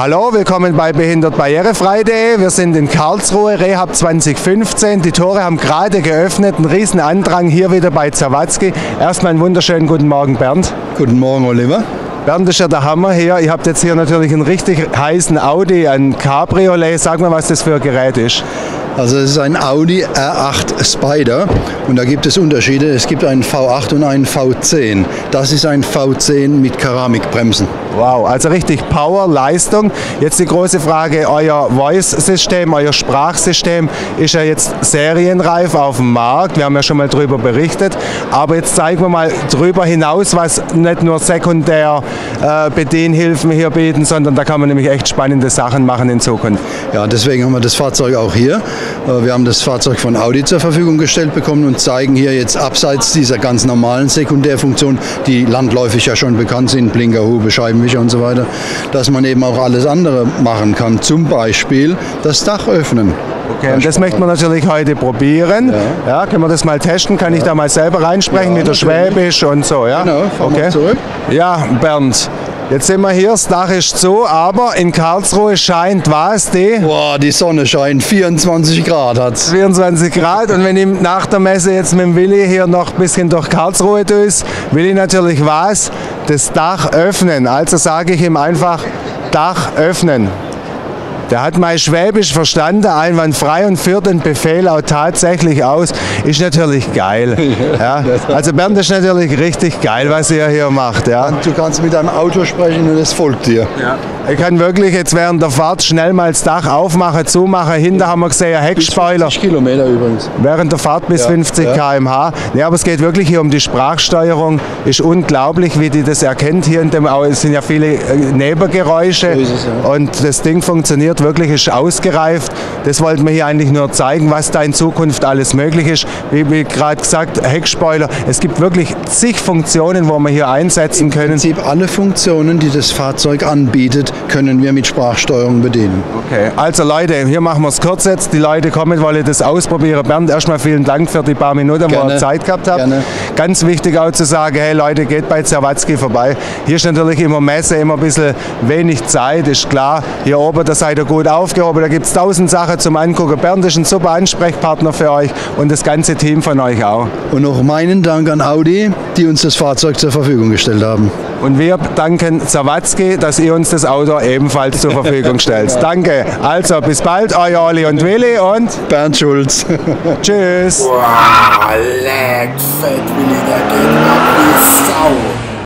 Hallo, willkommen bei BehindertBarrierefrei.de. Wir sind in Karlsruhe, Rehab 2015. Die Tore haben gerade geöffnet, ein riesen Andrang hier wieder bei Zawatzky. Erstmal einen wunderschönen guten Morgen, Bernd. Guten Morgen, Oliver. Bernd, das ist ja der Hammer hier. Ihr habt jetzt hier natürlich einen richtig heißen Audi, ein Cabriolet. Sag mal, was das für ein Gerät ist. Also es ist ein Audi R8 Spyder und da gibt es Unterschiede. Es gibt einen V8 und einen V10. Das ist ein V10 mit Keramikbremsen. Wow, also richtig Power, Leistung. Jetzt die große Frage, euer Voice-System, euer Sprachsystem ist ja jetzt serienreif auf dem Markt. Wir haben ja schon mal darüber berichtet. Aber jetzt zeigen wir mal darüber hinaus, was nicht nur sekundär Bedienhilfen hier bieten, sondern da kann man nämlich echt spannende Sachen machen in Zukunft. Ja, deswegen haben wir das Fahrzeug auch hier. Wir haben das Fahrzeug von Audi zur Verfügung gestellt bekommen und zeigen hier jetzt abseits dieser ganz normalen Sekundärfunktion, die landläufig ja schon bekannt sind, Blinker, Hupe, Scheibenwischer und so weiter, dass man eben auch alles andere machen kann, zum Beispiel das Dach öffnen. Okay, und das möchten wir natürlich heute probieren. Ja, können wir das mal testen? Kann ich da mal selber reinsprechen, ja, mit der Schwäbisch und so? Ja? Genau, fahren wir zurück. Ja, Bernd. Jetzt sind wir hier, das Dach ist zu, aber in Karlsruhe scheint was, Boah, die Sonne scheint, 24 Grad hat's. 24 Grad und wenn ich nach der Messe jetzt mit dem Willi hier noch ein bisschen durch Karlsruhe düse, will ich natürlich was? Das Dach öffnen. Also sage ich ihm einfach, Dach öffnen. Der hat mein Schwäbisch verstanden, einwandfrei, und führt den Befehl auch tatsächlich aus. Ist natürlich geil. Ja. Also Bernd, das ist natürlich richtig geil, was ihr hier macht. Ja. Du kannst mit deinem Auto sprechen und es folgt dir. Ja. Ich kann wirklich jetzt während der Fahrt schnell mal das Dach aufmachen, zumachen. Hinter haben wir gesehen, Heckspoiler. Bis 50 Kilometer übrigens. Während der Fahrt bis 50 km/h. Nee, aber es geht wirklich hier um die Sprachsteuerung. Ist unglaublich, wie die das erkennt. Hier in dem es sind ja viele Nebengeräusche. So ist es, ja. Und das Ding funktioniert wirklich, ist ausgereift. Das wollten wir hier eigentlich nur zeigen, was da in Zukunft alles möglich ist. Wie gerade gesagt, Heckspoiler. Es gibt wirklich zig Funktionen, wo wir hier einsetzen können. Im Prinzip alle Funktionen, die das Fahrzeug anbietet, können wir mit Sprachsteuerung bedienen. Okay, also Leute, hier machen wir es kurz jetzt. Die Leute kommen, wollen das ausprobieren. Bernd, erstmal vielen Dank für die paar Minuten, wo ihr Zeit gehabt habt. Gerne. Ganz wichtig auch zu sagen, hey Leute, geht bei Zawatzky vorbei. Hier ist natürlich immer Messe, immer ein bisschen wenig Zeit, ist klar. Hier oben, da seid ihr gut aufgehoben, da gibt es 1000 Sachen zum Angucken. Bernd ist ein super Ansprechpartner für euch und das ganze Team von euch auch. Und noch meinen Dank an Audi, die uns das Fahrzeug zur Verfügung gestellt haben. Und wir danken Zawatzky, dass ihr uns das Auto ebenfalls zur Verfügung stellt. Ja. Danke. Also bis bald, euer Olli und Willi und Bernd Schulz. Tschüss. Wow, leck, fett Willi, der geht ab wie Sau.